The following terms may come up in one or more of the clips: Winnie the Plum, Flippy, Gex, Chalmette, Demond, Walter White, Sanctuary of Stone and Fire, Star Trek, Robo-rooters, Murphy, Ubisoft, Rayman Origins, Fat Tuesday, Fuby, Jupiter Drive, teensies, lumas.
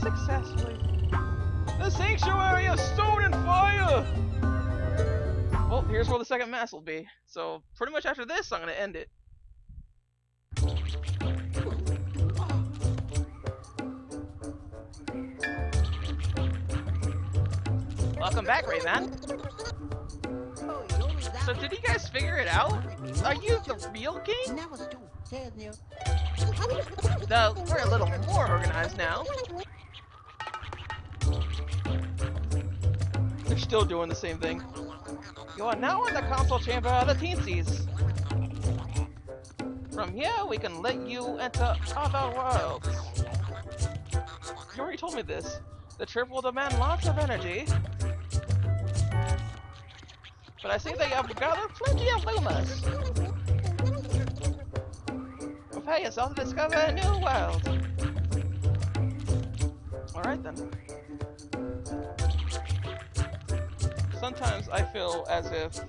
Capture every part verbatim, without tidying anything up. successfully. The Sanctuary of Stone and Fire! Well, here's where the second mass will be. So, pretty much after this, I'm gonna end it. Welcome back, Rayman. So, did you guys figure it out? Are you the real king? Though, we're a little more organized now. They're still doing the same thing. You are now in the console chamber of the Teensies. From here, we can let you enter other worlds. You already told me this. The trip will demand lots of energy. But I see they have gathered plenty of lumas. Prepare yourself to discover a new world. Alright then. Sometimes I feel as if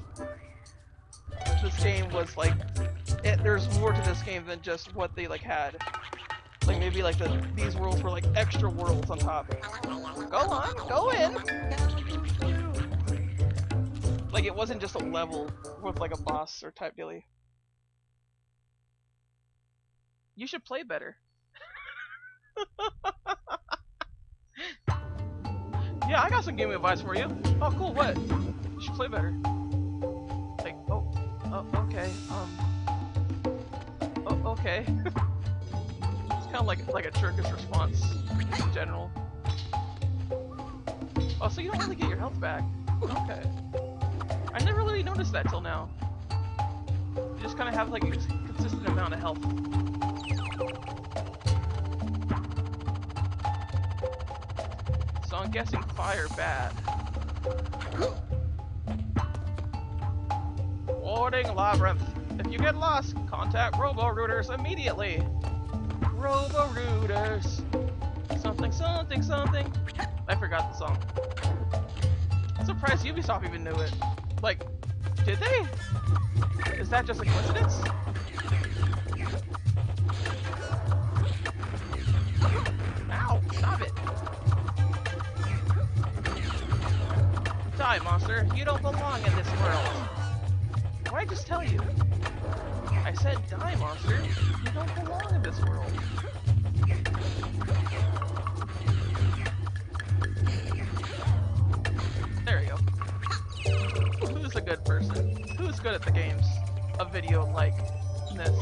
this game was like, it, there's more to this game than just what they like had. Like maybe like the, these worlds were like extra worlds on top. Go on, go in! Like it wasn't just a level with like a boss or type dealy. You should play better. Yeah, I got some gaming advice for you. Oh, cool, what? You should play better. Like, oh, oh, okay, um, oh, okay. It's kind of like, like a jerkish response in general. Oh, so you don't really get your health back. Okay. I never really noticed that till now. You just kind of have like a consistent amount of health. So I'm guessing fire bad. Warding Labyrinth. If you get lost, contact Robo-rooters immediately. Robo-rooters. Something, something, something. I forgot the song. I'm surprised Ubisoft even knew it. Like, did they? Is that just a coincidence? Ow, stop it. Die, monster. You don't belong in this world. What'd I just tell you? I said die, monster. You don't belong in this world. There you go. Who's a good person? Who's good at the games? A video like this.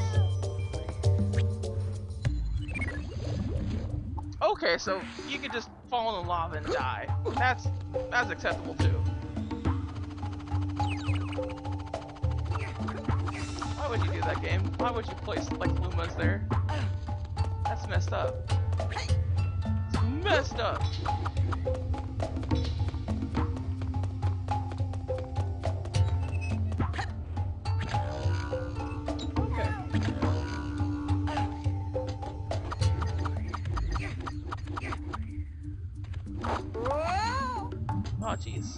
Okay, so you could just fall in the lava and die. That's that's acceptable too. Why would you do that game? Why would you place like lumas there? That's messed up. It's messed up. Oh, jeez.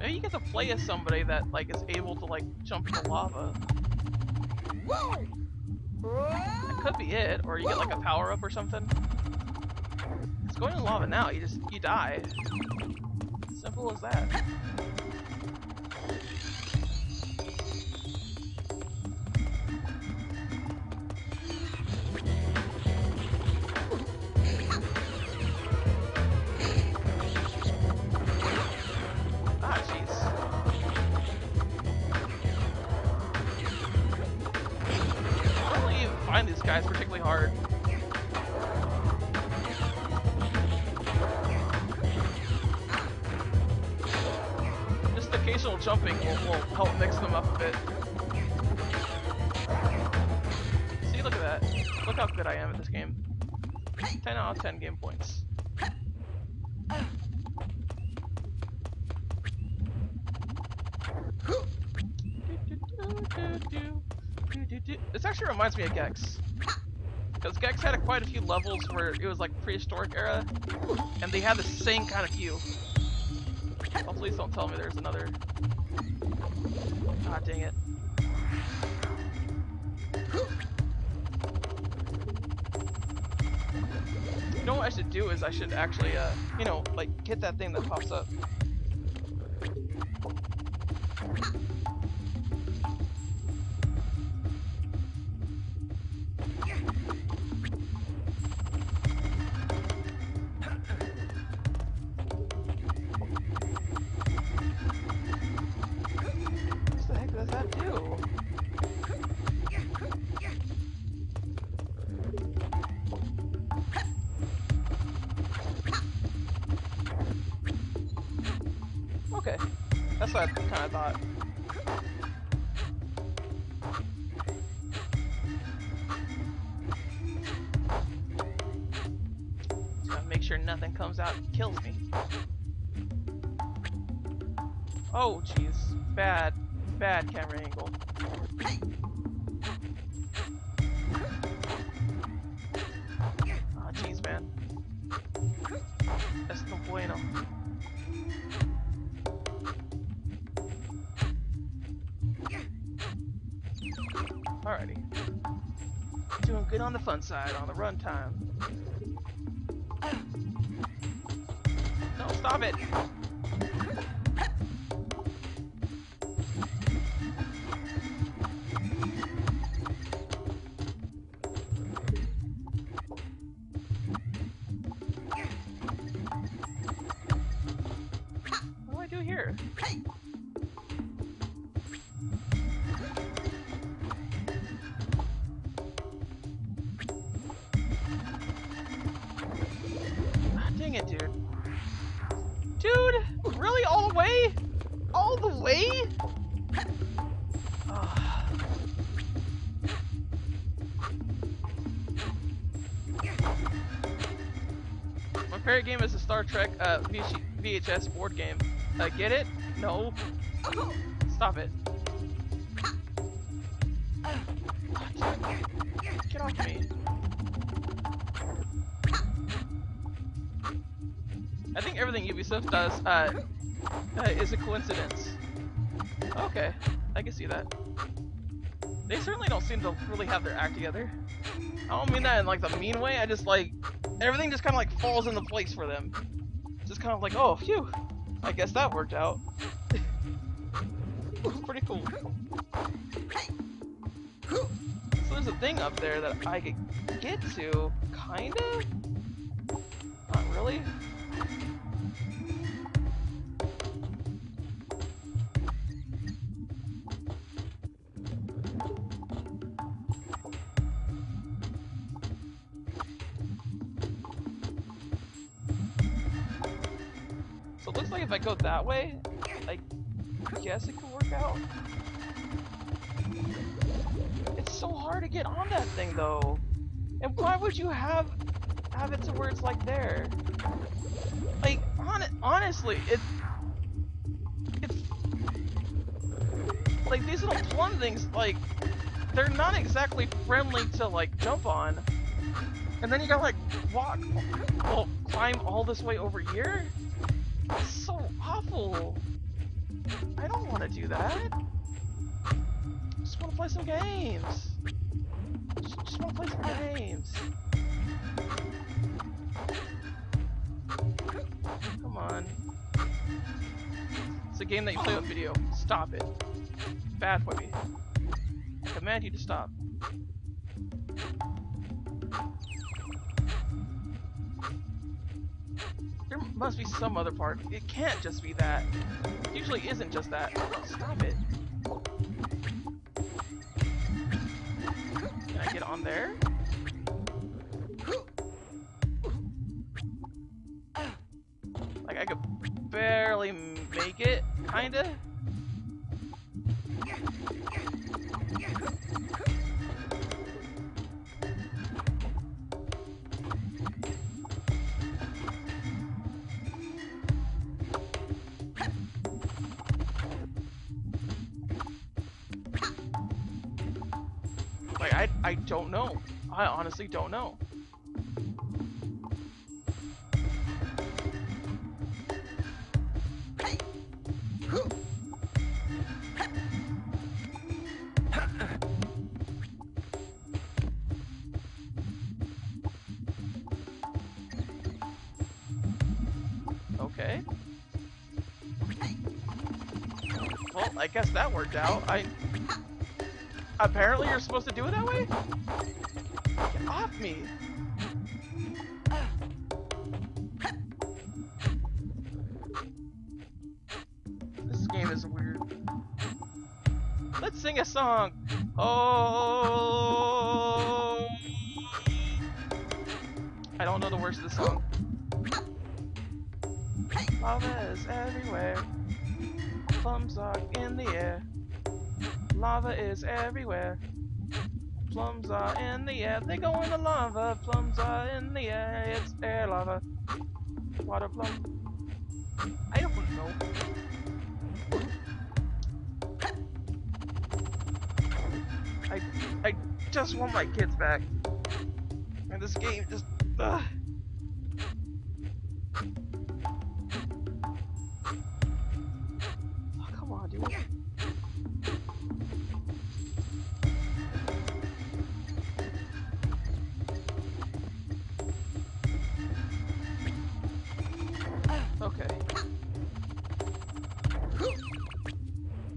Maybe you get to play as somebody that, like, is able to, like, jump into lava. That could be it, or you get, like, a power-up or something. It's going to lava now, you just, you die. Simple as that. Jumping will, will help mix them up a bit. See, look at that. Look how good I am at this game. ten out of ten game points. This actually reminds me of Gex. Because Gex had a, quite a few levels where it was like prehistoric era, and they had the same kind of view. Oh, please don't tell me there's another. Ah, dang it. You know what I should do is I should actually, uh, you know, like, hit that thing that pops up. Oh, jeez. Bad, bad camera angle. Oh, jeez, man. That's no bueno. Alrighty. Doing good on the fun side, on the run time. No, stop it! Game is a Star Trek uh, V H S board game. Uh, get it? No. Stop it. Get off me. I think everything Ubisoft does uh, uh, is a coincidence. Okay, I can see that. They certainly don't seem to really have their act together. I don't mean that in like the mean way, I just like... everything just kind of like falls into place for them. Just kind of like, oh, phew. I guess that worked out. It was pretty cool. So there's a thing up there that I could get to, kinda? Not really. If I go that way, I guess it could work out. It's so hard to get on that thing though. And why would you have have it to where it's like there? Like on honestly, it it's like these little plum things, like they're not exactly friendly to like jump on. And then you gotta like walk, well, climb all this way over here. That's so awful. I don't want to do that. I just want to play some games. Just, just want to play some games. Come on. It's a game that you play with video. Stop it. Bad for me. I command you to stop. There must be some other part. It can't just be that. It usually isn't just that. Stop it. Can I get on there? Like, I could barely make it, kinda? I don't know. I honestly don't know. Hey. Okay. Well, I guess that worked out. I... Apparently you're supposed to do it that way? Get off me! This game is weird. Let's sing a song! Oh! I don't know the words of the song. Love is everywhere. Plums are in the air. Lava is everywhere. Plums are in the air. They go in the lava. Plums are in the air. It's air lava. Water plum. I don't know. I I just want my kids back. And this game just ugh. Oh, come on, dude.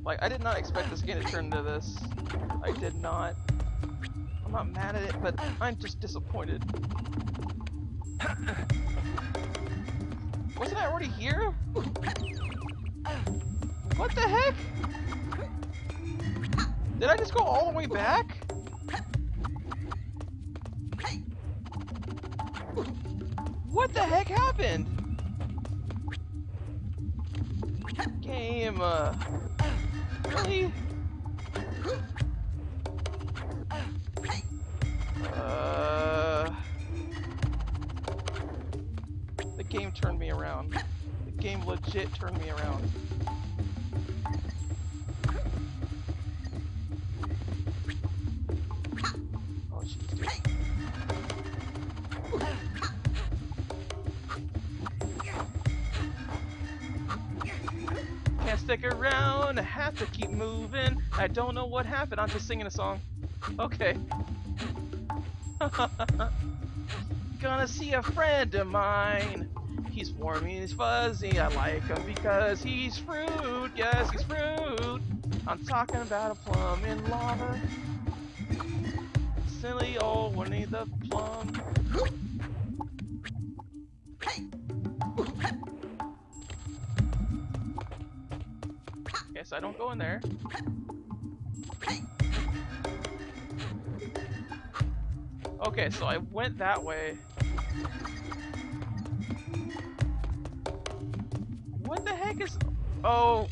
Like, I did not expect this game to turn into this. I did not. I'm not mad at it, but I'm just disappointed. Wasn't I already here? What the heck? Did I just go all the way back? What the heck happened? Game, uh... Really? Uh, the game turned me around. The game legit turned me around. Oh, jeez, dude. Can't stick around, I have to keep moving. I don't know what happened, I'm just singing a song. Okay. Gonna see a friend of mine. He's warm, he's fuzzy, I like him because he's fruit. Yes, he's fruit. I'm talking about a plum in lava. Silly old Winnie the Plum. So I don't go in there. Okay, so I went that way. What the heck is... Oh,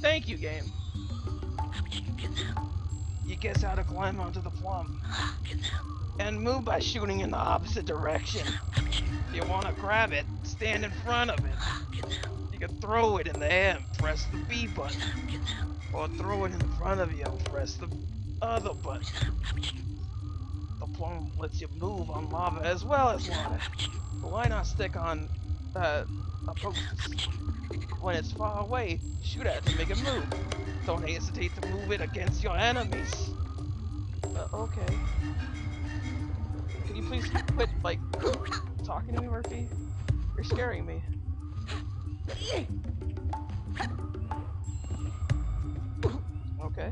thank you, game. You guess how to climb onto the plum. And move by shooting in the opposite direction. If you want to grab it, stand in front of it. You can throw it in the air and press the B button. Or throw it in front of you and press the other button. The plum lets you move on lava as well as water. But why not stick on uh, a post? When it's far away, shoot at it to make it move. Don't hesitate to move it against your enemies. Uh, okay. Can you please quit, like, talking to me, Murphy? You're scaring me. Okay.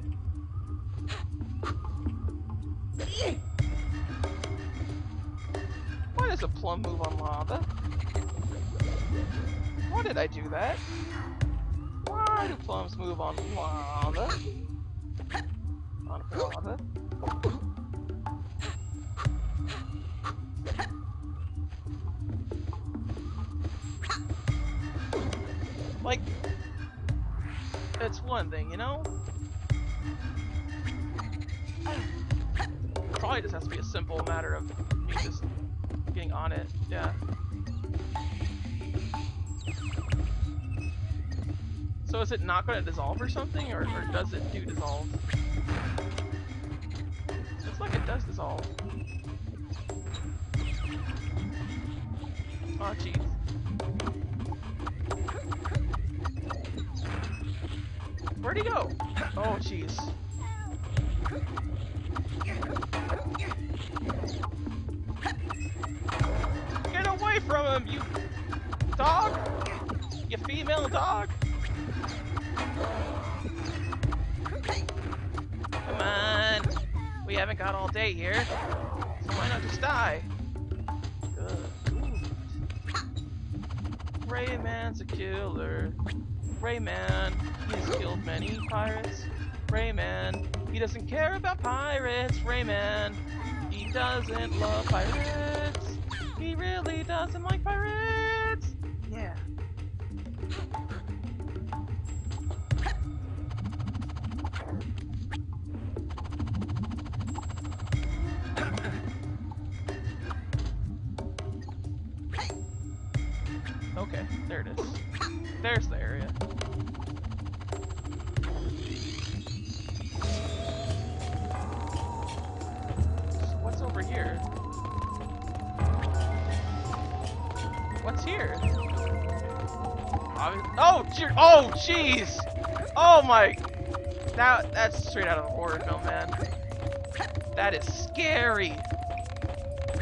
Why does a plum move on lava? Why did I do that? Why do plums move on lava? On lava? Like, that's one thing, you know? Probably just has to be a simple matter of me just getting on it, yeah. So is it not going to dissolve or something, or, or does it do dissolve? Looks like it does dissolve. Oh, jeez. Where'd he go? Oh, jeez. Get away from him, you dog! you female dog! Come on! We haven't got all day here, so why not just die? Good. Rayman's a killer. Rayman, he's killed many pirates. Rayman, he doesn't care about pirates. Rayman, he doesn't love pirates. He really doesn't like pirates. Yeah. Okay, there it is. There's the area. So what's over here? What's here? Oh, oh, jeez! Oh my! That that's straight out of a horror film, man. That is scary.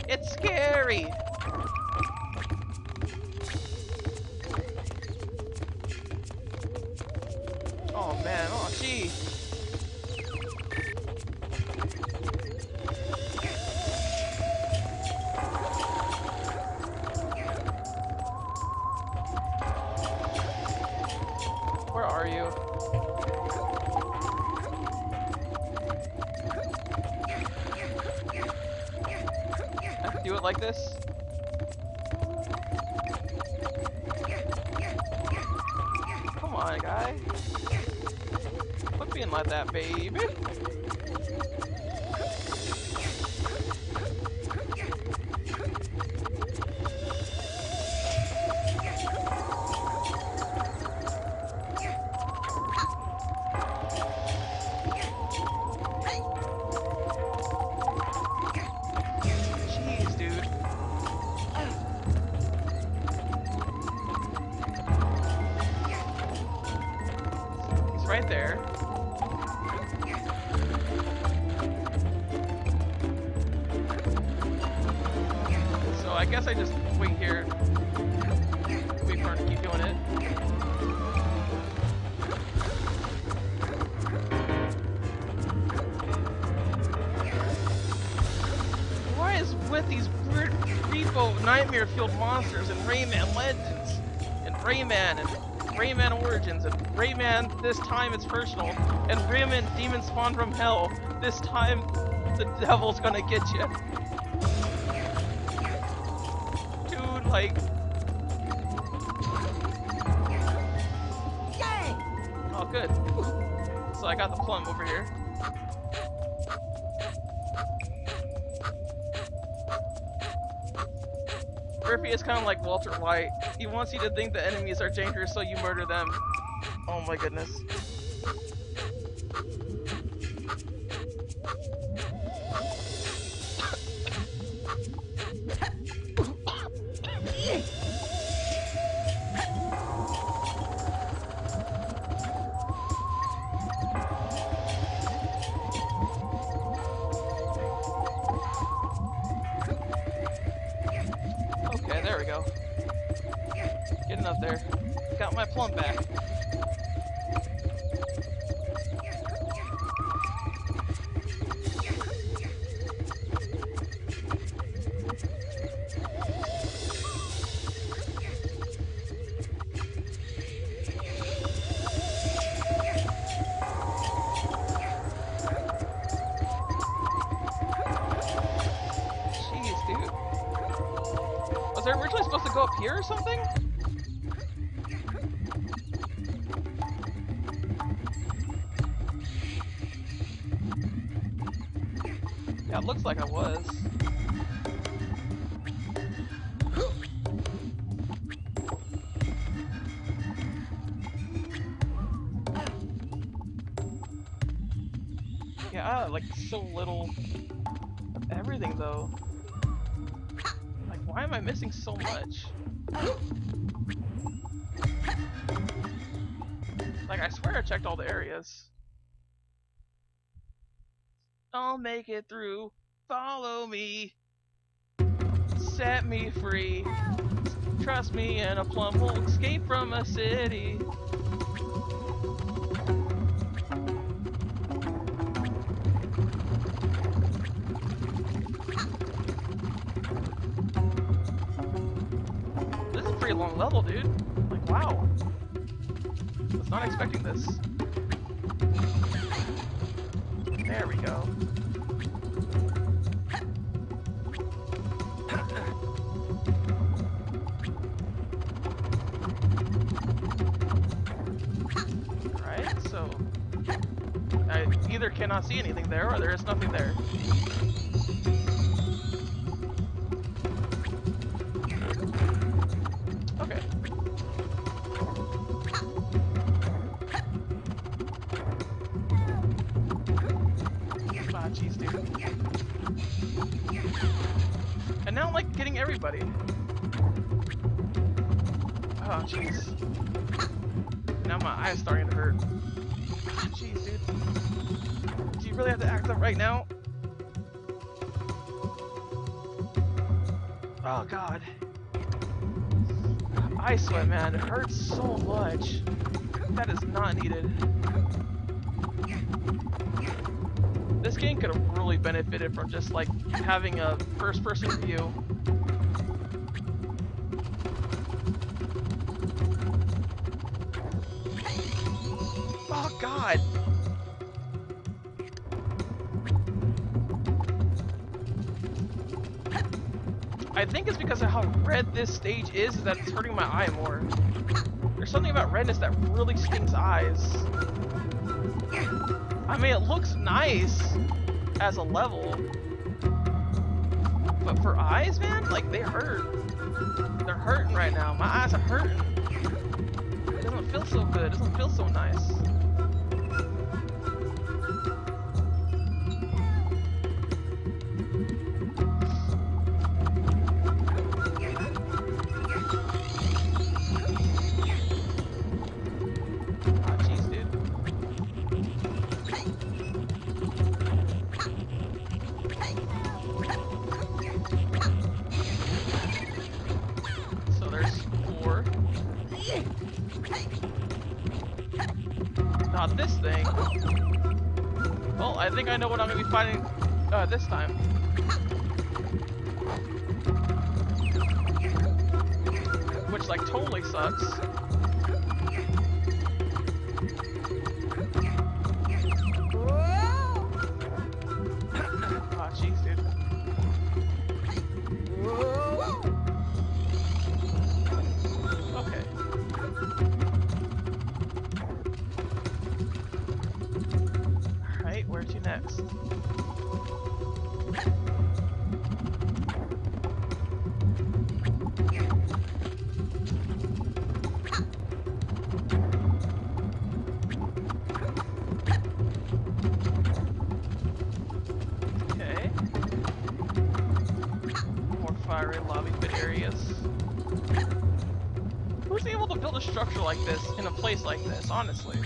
It's scary. Oh man, oh gee. Where are you? I have to do it like this? Come on, guy. Being like that, baby. Jeez, dude. He's right there. I guess I just wait here. Wait for her to keep doing it. Why is with these weird repo nightmare fueled monsters and Rayman Legends and Rayman and Rayman Origins and Rayman this time it's personal and Rayman Demon Spawn from Hell this time the devil's gonna get you. Like, yay! Oh, good. So I got the plum over here. Murphy is kind of like Walter White. He wants you to think the enemies are dangerous, so you murder them. Oh my goodness. Getting up there. Got my plum back. Jeez, dude. Was I originally supposed to go up here or something? Yeah, it looks like I was. Yeah, I like so little of everything though. Like, why am I missing so much? Like, I swear I checked all the areas. I'll make it through. Follow me. Set me free. trust me, and a plum will escape from a city. This is a pretty long level, dude. Like, wow. I was not expecting this. There we go. Either cannot see anything there, or there is nothing there. Okay. Ah, jeez, dude. And now I'm like getting everybody. Oh, jeez. Now my eye's starting to hurt. Jeez, dude. Really have to act up right now. Oh god, I swear, man, it hurts so much. That is not needed. This game could have really benefited from just like having a first-person view. Oh god. I think it's because of how red this stage is, is that it's hurting my eye more. There's something about redness that really stings eyes. I mean, it looks nice as a level, but for eyes, man, like, they hurt. They're hurting right now. My eyes are hurting. It doesn't feel so good. It doesn't feel so nice. I know what I'm gonna be fighting uh, this time. Which, like, totally sucks. Aw, jeez, dude. Next. Okay. More fiery lobby pit areas. Who's able to build a structure like this in a place like this, honestly?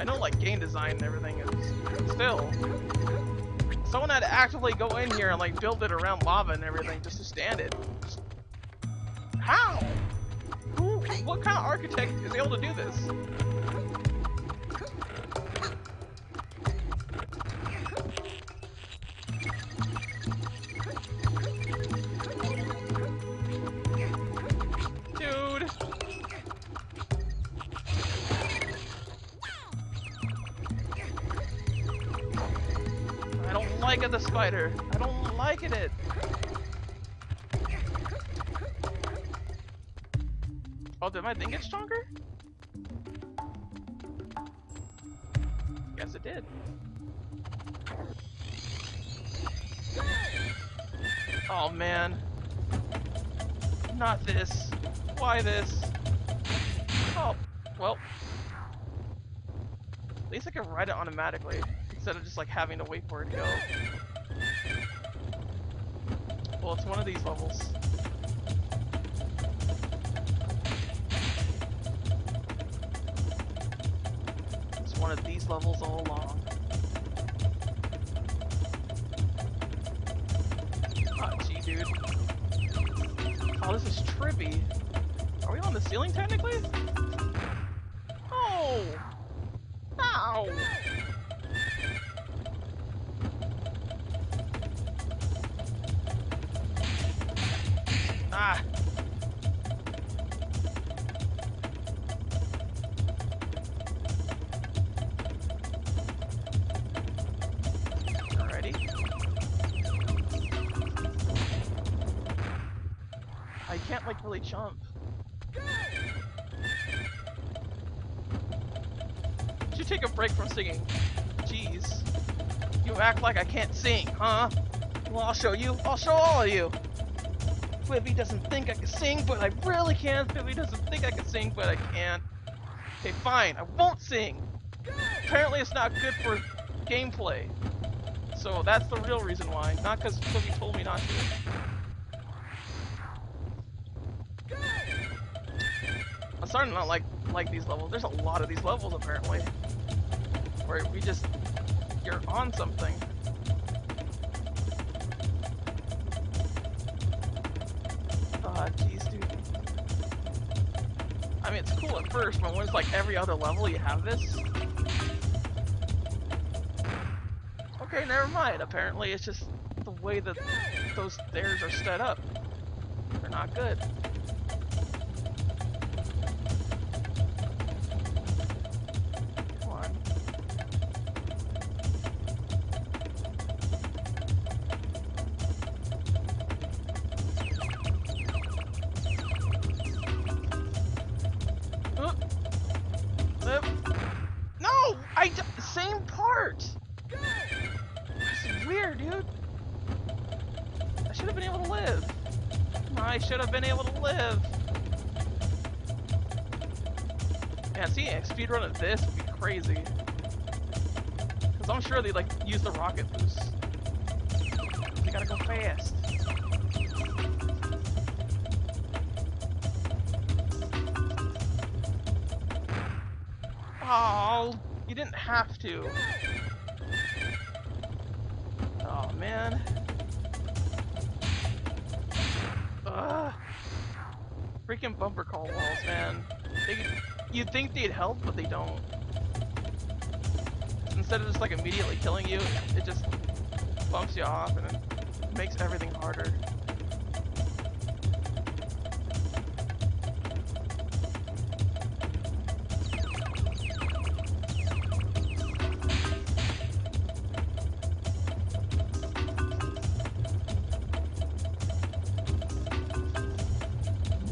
I know, like, game design and everything is, but still, someone had to actively go in here and like build it around lava and everything just to stand it. Just, how? Who? What kind of architect is able to do this? I don't like the spider. I don't like it. Oh, did my thing get stronger? Yes, it did. Oh man, not this. Why this? Oh, well. At least I can ride it automatically. Instead of just like having to wait for it to go. Well, it's one of these levels. It's one of these levels all along. Ah, gee, dude. How wow, this is trippy. Are we on the ceiling technically? Oh! Ow! Ah! Can't like really jump. Did you take a break from singing? Jeez. You act like I can't sing, huh? Well, I'll show you. I'll show all of you. Flippy doesn't think I can sing, but I really can. Flippy doesn't think I can sing, but I can. Okay, fine. I won't sing. Apparently it's not good for gameplay. So that's the real reason why. Not because Flippy told me not to. I'm starting to not like like these levels. There's a lot of these levels apparently, where we just you're on something. Ah, jeez, dude. I mean, it's cool at first, but when it's like every other level you have this. Okay, never mind. Apparently, it's just the way that those stairs are set up. They're not good. Speedrun of this would be crazy. Cause I'm sure they like use the rocket boost. You gotta go fast. Oh, you didn't have to. Oh man. Ugh. Freaking bumper call walls, man. They could You'd think they'd help, but they don't. Instead of just like immediately killing you, it just bumps you off and it makes everything harder.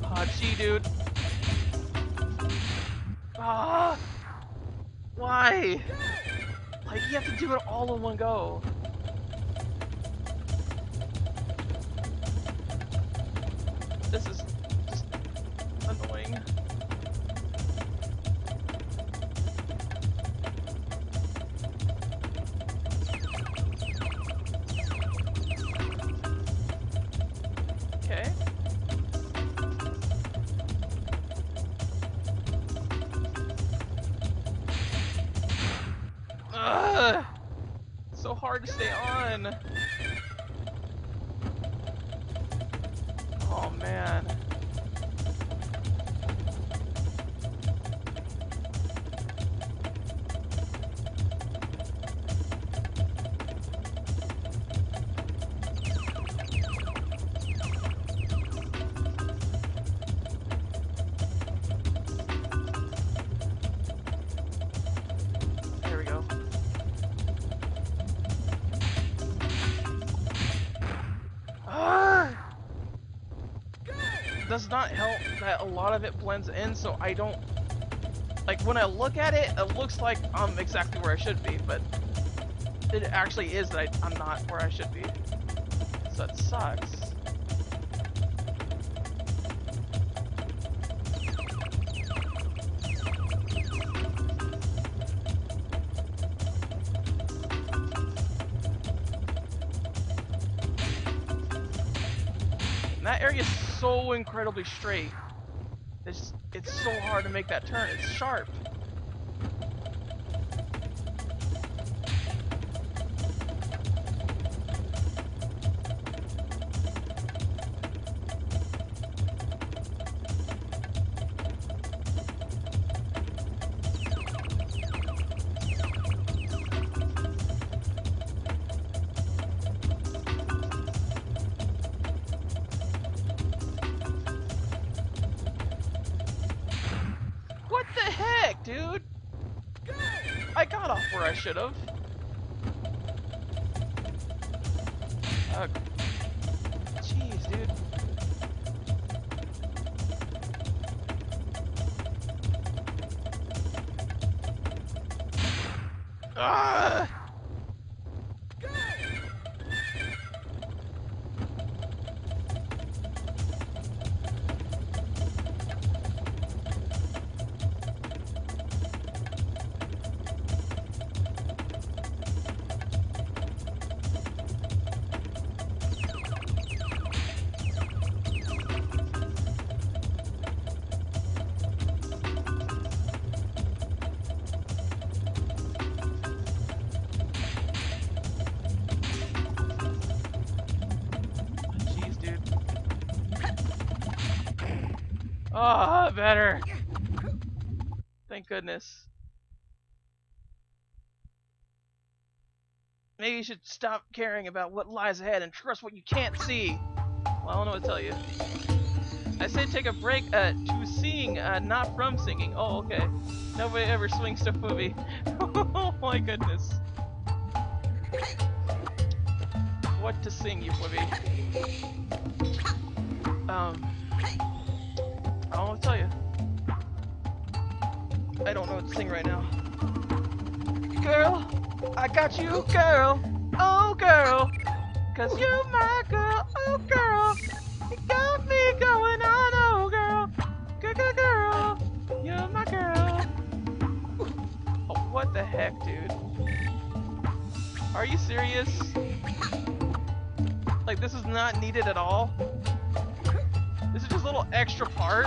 Ah, gee, dude. Ah, why? Like you have to do it all in one go. This is just annoying. Does not help that a lot of it blends in, so I don't like when I look at it it looks like I'm exactly where I should be, but it actually is that I, I'm not where I should be, so it sucks. And that area is so incredibly straight. It's it's so hard to make that turn. It's sharp. the heck, dude? I got off where I should have. Uh, jeez, dude. Ah! Oh, better. Thank goodness. Maybe you should stop caring about what lies ahead and trust what you can't see. Well, I don't know what to tell you. I said take a break uh, to sing, uh, not from singing. Oh, okay. Nobody ever swings to Fuby. Oh my goodness. What to sing, you Fuby? Um... I don't want to tell you. I don't know what to sing right now. Girl, I got you, girl. Oh, girl. 'Cause you my girl. Oh, girl. You got me going on. Oh, girl. Girl, girl, girl. You're my girl. Oh, what the heck, dude? Are you serious? Like, this is not needed at all? This is just a little extra part.